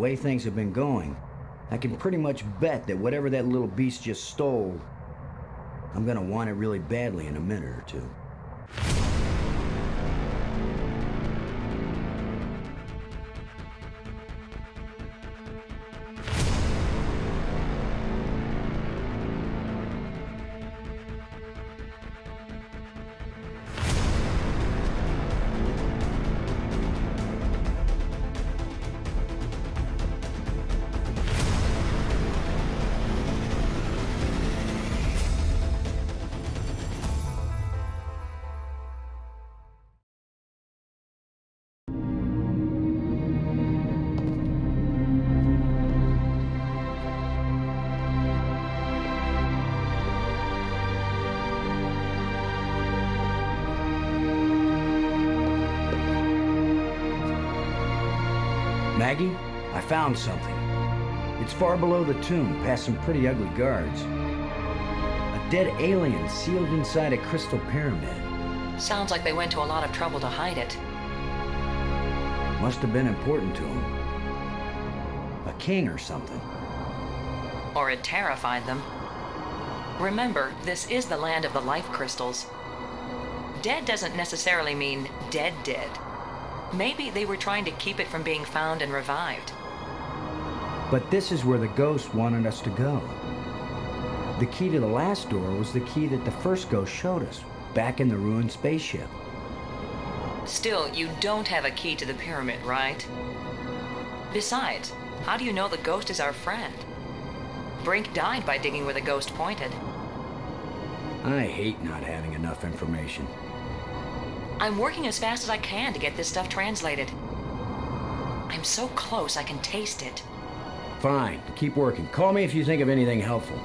way things have been going, I can pretty much bet that whatever that little beast just stole, I'm gonna want it really badly in a minute or two. Maggie, I found something. It's far below the tomb, past some pretty ugly guards. A dead alien sealed inside a crystal pyramid. Sounds like they went to a lot of trouble to hide it. Must have been important to them. A king or something. Or it terrified them. Remember, this is the land of the life crystals. Dead doesn't necessarily mean dead dead. Maybe they were trying to keep it from being found and revived. But this is where the ghost wanted us to go. The key to the last door was the key that the first ghost showed us, back in the ruined spaceship. Still, you don't have a key to the pyramid, right? Besides, how do you know the ghost is our friend? Brink died by digging where the ghost pointed. I hate not having enough information. I'm working as fast as I can to get this stuff translated. I'm so close, I can taste it. Fine, keep working. Call me if you think of anything helpful.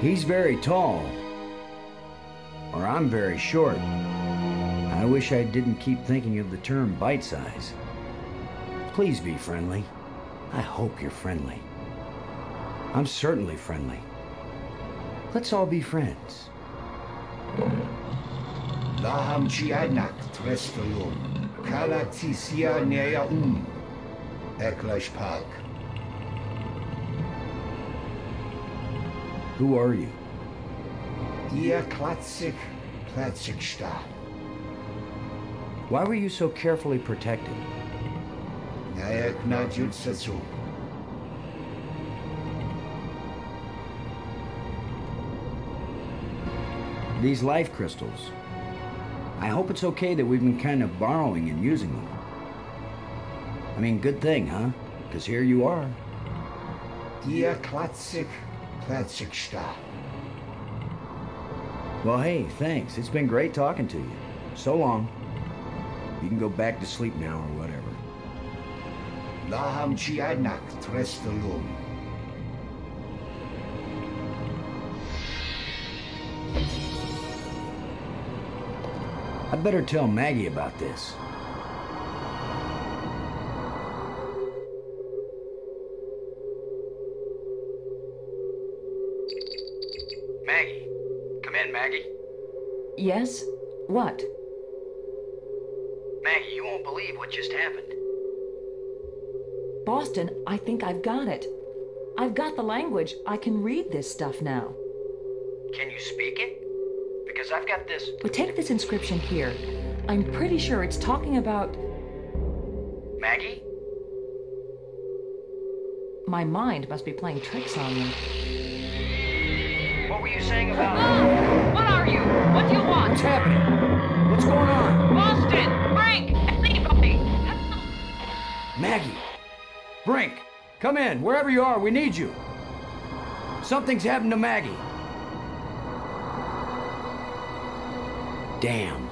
He's very tall, or I'm very short. I wish I didn't keep thinking of the term bite size. Please be friendly. I hope you're friendly. I'm certainly friendly. Let's all be friends. Vahamcianak Trestholum, Calatissia Nereyaum, Eklash Park. Who are you? Dia Klatzik, Platzikstadt. Why were you so carefully protected? These life crystals. I hope it's okay that we've been kind of borrowing and using them. I mean, good thing, huh? Because here you are. Dia Klatzik. Well, hey, thanks. It's been great talking to you. So long. You can go back to sleep now or whatever. I better tell Maggie about this. Yes? What? Maggie, you won't believe what just happened. Boston, I think I've got it. I've got the language. I can read this stuff now. Can you speak it? Because I've got this... But take this inscription here. I'm pretty sure it's talking about... Maggie? My mind must be playing tricks on me. What were you saying about... Oh! What are you? What do you want? What's happening? What's going on? Boston! Brink! Anybody! Maggie! Brink! Come in! Wherever you are, we need you! Something's happened to Maggie! Damn.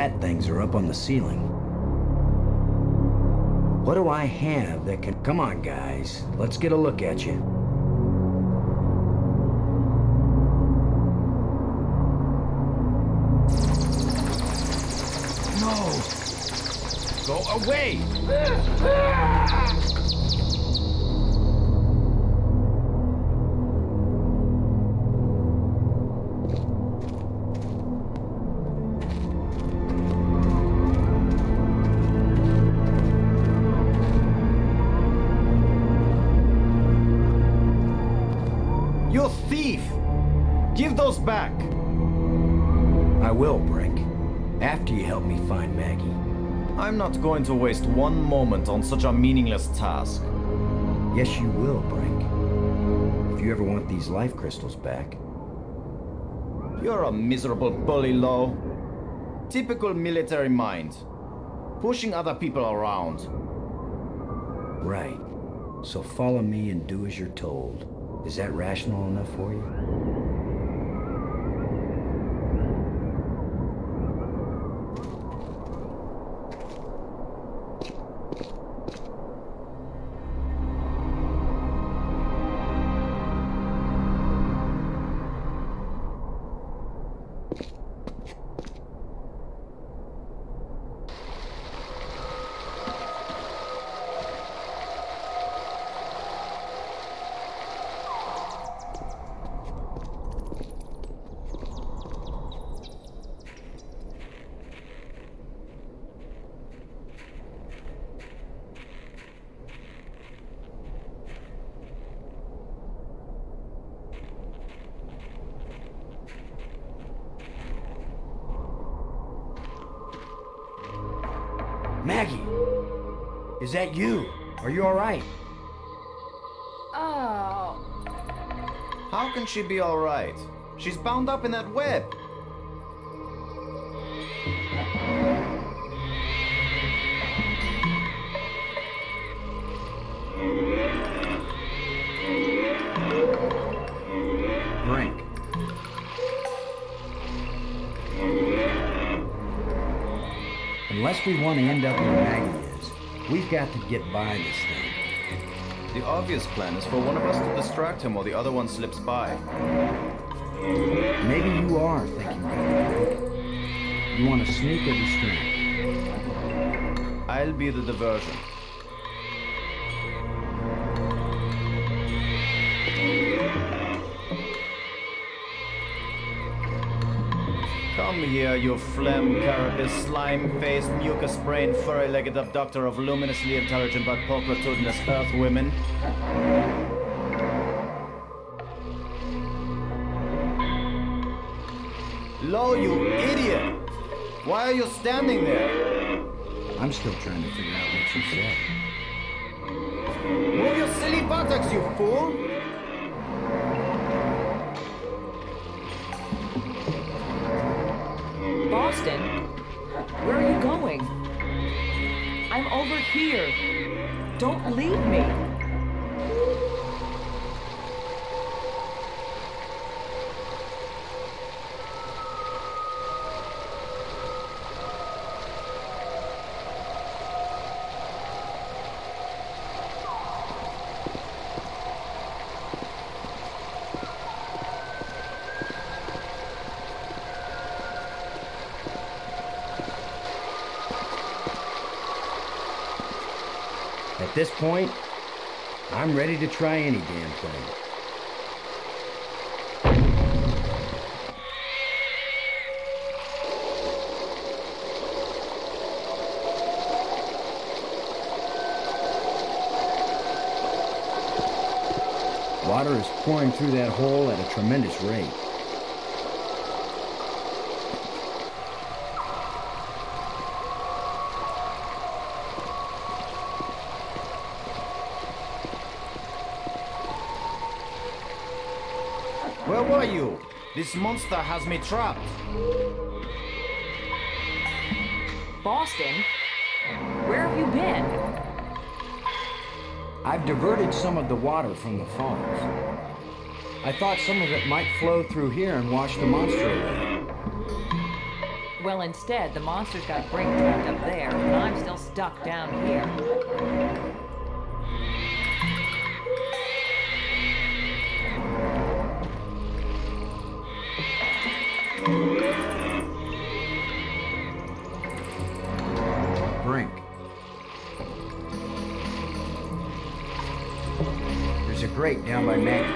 fat things are up on the ceiling. What do I have that can... Come on, guys. Let's get a look at you. No! Go away! Back. I will, Brink. After you help me find Maggie. I'm not going to waste one moment on such a meaningless task. Yes, you will, Brink. If you ever want these life crystals back. You're a miserable bully, Low. Typical military mind. Pushing other people around. Right. So follow me and do as you're told. Is that rational enough for you? Maggie, is that you? Are you all right? Oh. How can she be all right? She's bound up in that web. Unless we want to end up where Maggie is, we've got to get by this thing. The obvious plan is for one of us to distract him while the other one slips by. Maybe you are thinking that. You want to sneak or distract? I'll be the diversion. Come here, you phlegm, carapace, slime-faced, mucus-brained, furry-legged abductor of luminously intelligent but pulchritudinous earth women. Low, you idiot! Why are you standing there? I'm still trying to figure out what you said. Move your silly buttocks, you fool! Boston, where are you going? I'm over here. Don't leave me. At this point, I'm ready to try any damn thing. Water is pouring through that hole at a tremendous rate. Where were you? This monster has me trapped. Boston? Where have you been? I've diverted some of the water from the falls. I thought some of it might flow through here and wash the monster away. Well, instead, the monster's got Brink trapped up there, and I'm still stuck down here. Brink. There's a grate down by Maggie.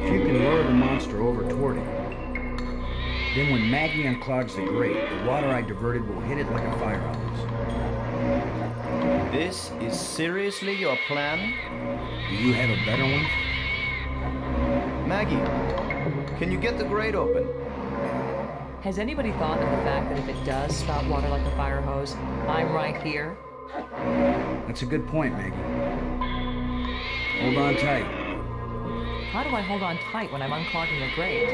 If you can lure the monster over toward it, then when Maggie unclogs the grate, the water I diverted will hit it like a fire hose. This is seriously your plan? Do you have a better one? Maggie, can you get the grate open? Has anybody thought of the fact that if it does spout water like a fire hose, I'm right here? That's a good point, Maggie. Hold on tight. How do I hold on tight when I'm unclogging the grate?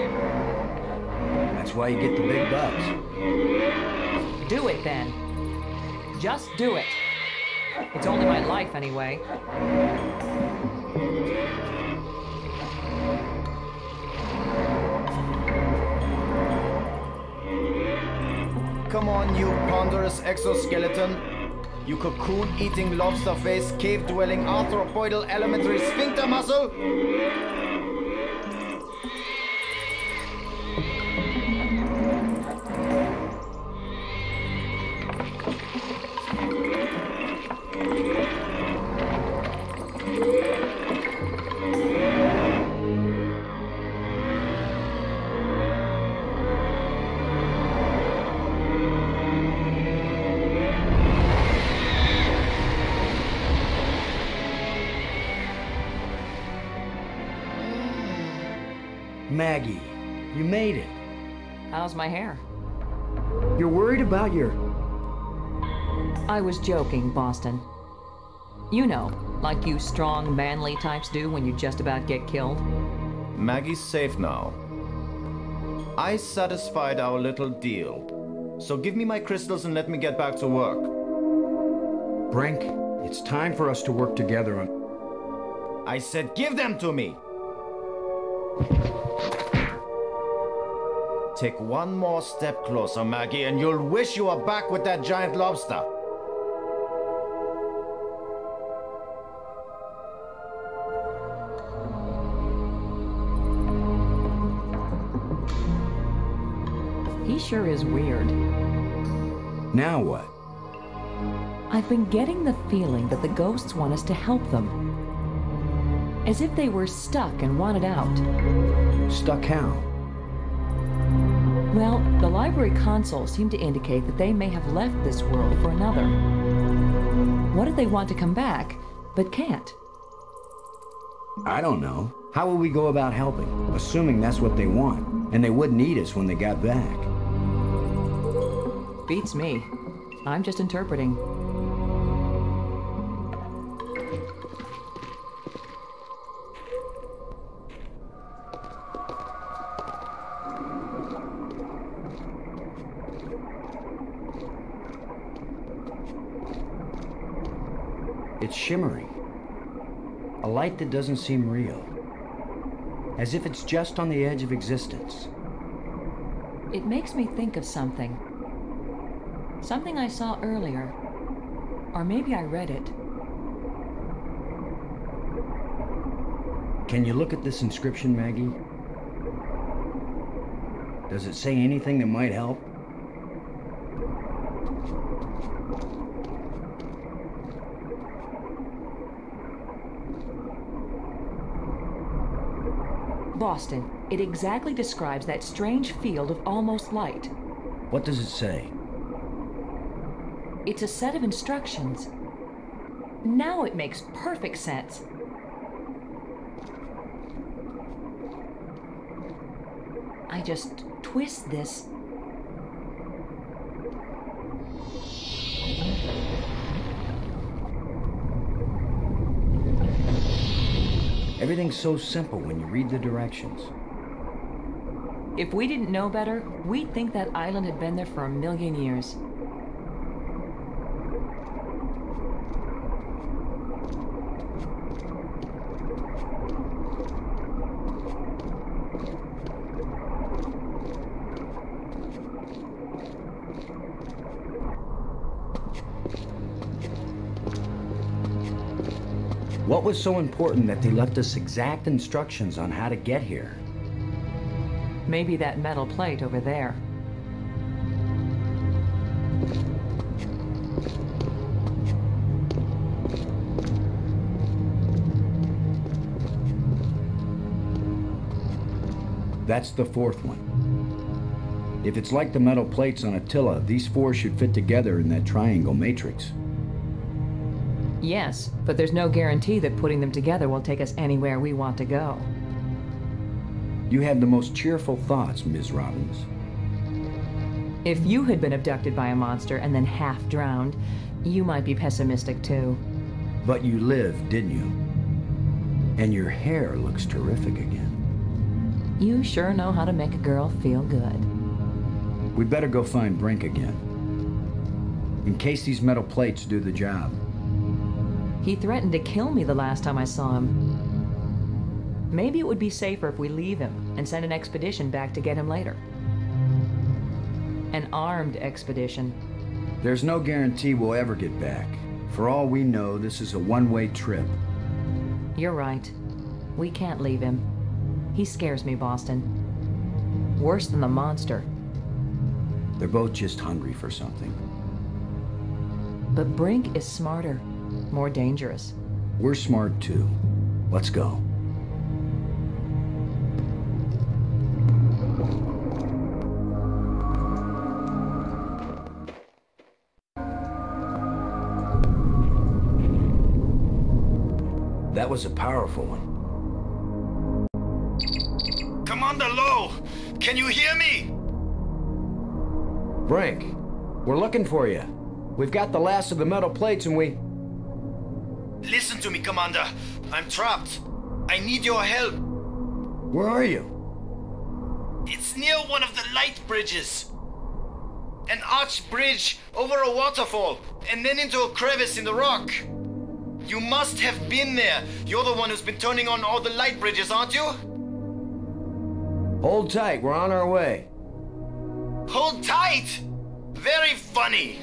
That's why you get the big bucks. Do it then. Just do it. It's only my life anyway. Come on, you ponderous exoskeleton. You cocoon-eating lobster-faced, cave-dwelling, arthropoidal elementary sphincter muscle. Maggie, you made it. How's my hair? You're worried about your... I was joking, Boston. You know, like you strong, manly types do when you just about get killed. Maggie's safe now. I satisfied our little deal. So give me my crystals and let me get back to work. Brink, it's time for us to work together on... I said give them to me! Take one more step closer, Maggie, and you'll wish you were back with that giant lobster. He sure is weird. Now what? I've been getting the feeling that the ghosts want us to help them. As if they were stuck and wanted out. Stuck how? Well, the library console seemed to indicate that they may have left this world for another. What if they want to come back, but can't? I don't know. How will we go about helping, assuming that's what they want, and they wouldn't need us when they got back? Beats me. I'm just interpreting. It's shimmering. A light that doesn't seem real. As if it's just on the edge of existence. It makes me think of something. Something I saw earlier. Or maybe I read it. Can you look at this inscription, Maggie? Does it say anything that might help? Boston, it exactly describes that strange field of almost light. What does it say? It's a set of instructions. Now it makes perfect sense. I just twist this. Everything's so simple when you read the directions. If we didn't know better, we'd think that island had been there for 1,000,000 years. What was so important that they left us exact instructions on how to get here? Maybe that metal plate over there. That's the fourth one. If it's like the metal plates on Attila, these four should fit together in that triangle matrix. Yes, but there's no guarantee that putting them together will take us anywhere we want to go. You have the most cheerful thoughts, Ms. Robbins. If you had been abducted by a monster and then half drowned, you might be pessimistic too. But you lived, didn't you? And your hair looks terrific again. You sure know how to make a girl feel good. We better go find Brink again, in case these metal plates do the job. He threatened to kill me the last time I saw him. Maybe it would be safer if we leave him and send an expedition back to get him later. An armed expedition. There's no guarantee we'll ever get back. For all we know, this is a one-way trip. You're right. We can't leave him. He scares me, Boston. Worse than the monster. They're both just hungry for something. But Brink is smarter, more dangerous. We're smart too. Let's go. That was a powerful one. Low. Can you hear me? Brink, we're looking for you. We've got the last of the metal plates and we... Listen to me, Commander. I'm trapped. I need your help. Where are you? It's near one of the light bridges. An arched bridge over a waterfall and then into a crevice in the rock. You must have been there. You're the one who's been turning on all the light bridges, aren't you? Hold tight, we're on our way. Hold tight? Very funny.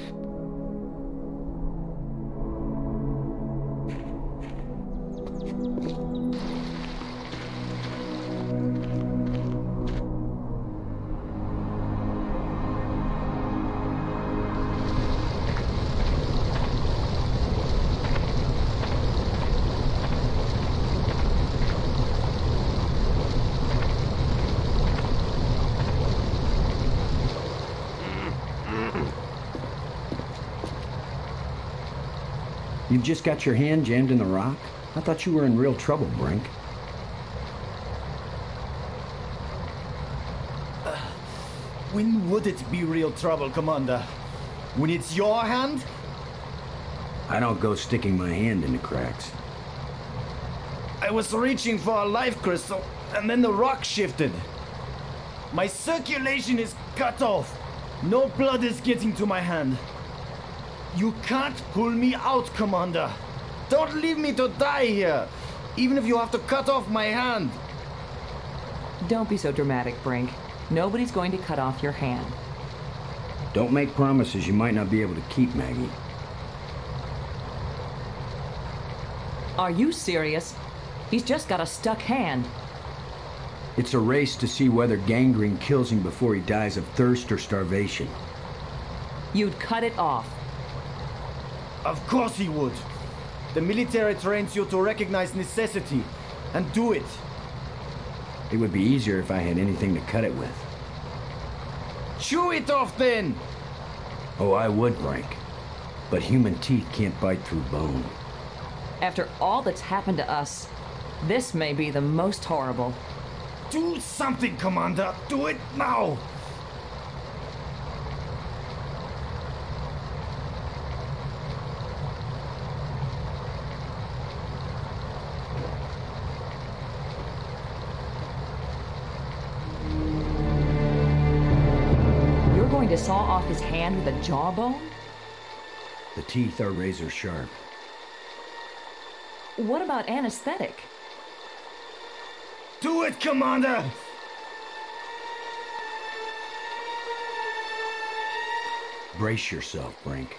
You just got your hand jammed in the rock? I thought you were in real trouble, Brink. When would it be real trouble, Commander? When it's your hand? I don't go sticking my hand in the cracks. I was reaching for a life crystal, and then the rock shifted. My circulation is cut off. No blood is getting to my hand. You can't pull me out, Commander. Don't leave me to die here, even if you have to cut off my hand. Don't be so dramatic, Brink. Nobody's going to cut off your hand. Don't make promises you might not be able to keep, Maggie. Are you serious? He's just got a stuck hand. It's a race to see whether gangrene kills him before he dies of thirst or starvation. You'd cut it off. Of course he would. The military trains you to recognize necessity and do it. It would be easier if I had anything to cut it with. Chew it off then! Oh, I would, Brink. But human teeth can't bite through bone. After all that's happened to us, this may be the most horrible. Do something, Commander! Do it now! Saw off his hand with a jawbone? The teeth are razor sharp. What about anesthetic? Do it, Commander! Brace yourself, Brink.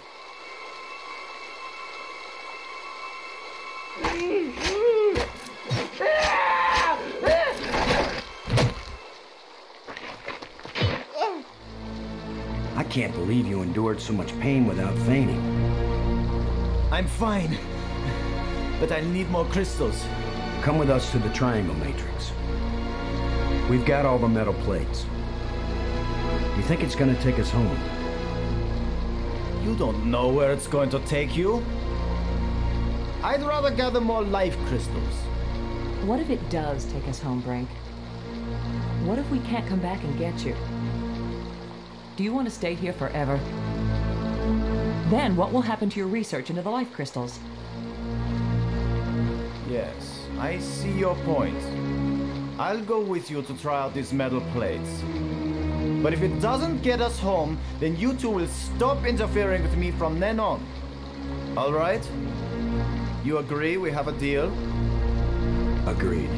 I can't believe you endured so much pain without fainting. I'm fine, but I need more crystals. Come with us to the Triangle Matrix. We've got all the metal plates. You think it's going to take us home? You don't know where it's going to take you. I'd rather gather more life crystals. What if it does take us home, Brink? What if we can't come back and get you? Do you want to stay here forever? Then what will happen to your research into the life crystals? Yes, I see your point. I'll go with you to try out these metal plates. But if it doesn't get us home, then you two will stop interfering with me from then on. All right? You agree we have a deal? Agreed.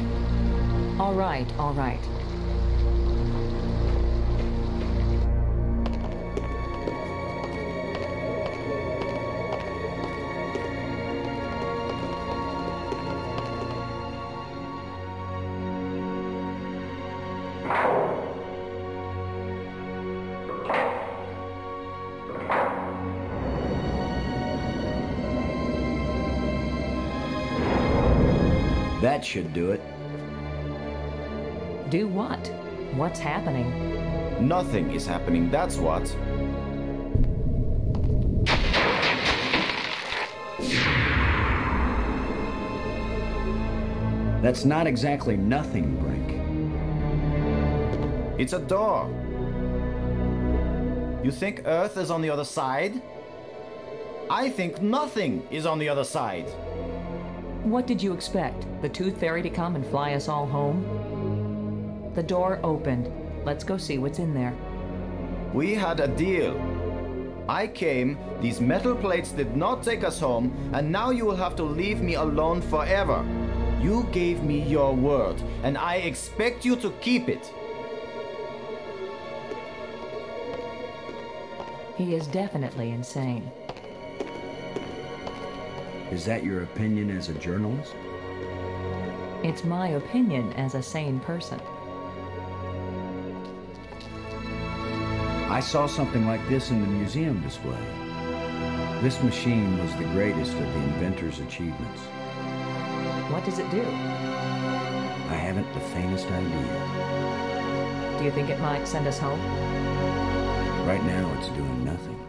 All right, all right. That should do it. Do what? What's happening? Nothing is happening, that's what. That's not exactly nothing, Brink. It's a door. You think Earth is on the other side? I think nothing is on the other side. What did you expect? The Tooth Fairy to come and fly us all home? The door opened. Let's go see what's in there. We had a deal. I came, these metal plates did not take us home, and now you will have to leave me alone forever. You gave me your word, and I expect you to keep it. He is definitely insane. Is that your opinion as a journalist? It's my opinion as a sane person. I saw something like this in the museum display. This machine was the greatest of the inventor's achievements. What does it do? I haven't the faintest idea. Do you think it might send us home? Right now, it's doing nothing.